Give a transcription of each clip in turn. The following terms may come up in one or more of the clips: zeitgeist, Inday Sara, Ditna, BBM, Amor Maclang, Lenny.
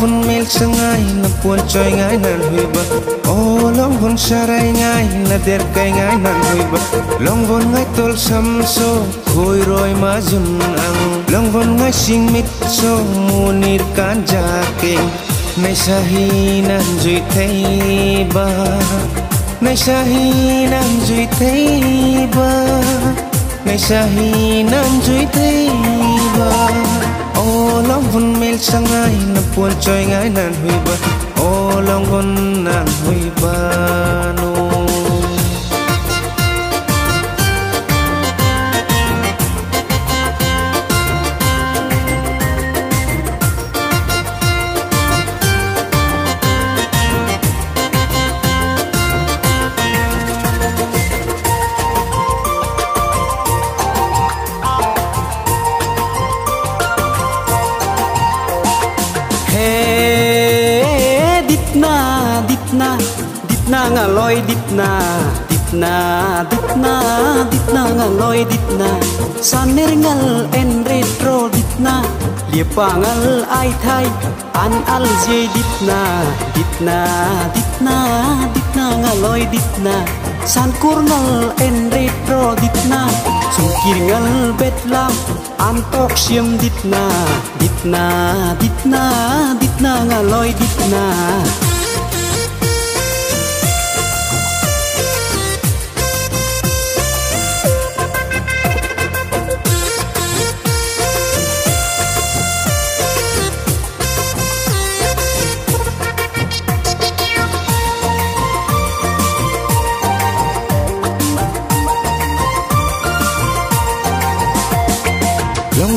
vun mel sang ai là buồn chơi ngái nan huy bật ô long vun xa ray ngái là đẹp cây ngái nan huy bật long vun ngái tol sâm so khôi rồi má dùn ăn long vun ngái xinh mít so munir can ja keng nay sa hi nan duy thấy ba nay sa hi nan duy thấy ba nay sa hi nan duy thấy ba ô long vun mel sang ai là buồn chơi ngái nan huy bật ô long vun nan huy ba no Ditna, Ditna ngaloy Ditna, Ditna, Ditna, Ditna ngaloy Ditna. Saner ngal en retro Ditna, liepangal ai thai an al je Ditna, Ditna, Ditna, Ditna ngaloy Ditna. Sankur ngal en retro Ditna, sungkir ngal betlam antok siam Ditna, Ditna, Ditna, Ditna ngaloy Ditna. Long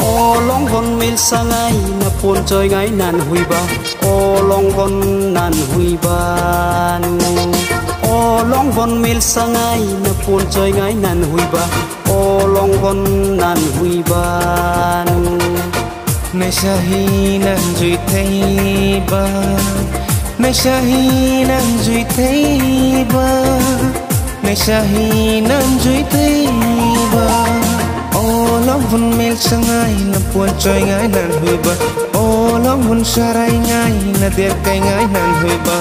O long vun mil sang ngay na pon chơi ngay nan hui ba. O long vun nan hui ban o long von mil sangai na pon choi ngai nan hui ba o long von nan hui ban nay sahi nan duy thấy ba nay sahi nan duy thấy ba nay sahi nan duy thấy ba o long von mil sangai na pon choi ngai nan hui ba long hun sarai ngai na der kai ngai nan hui ba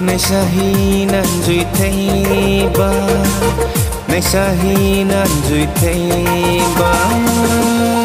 nay sahi nan duy thấy ba nay sahi nan duy thấy ba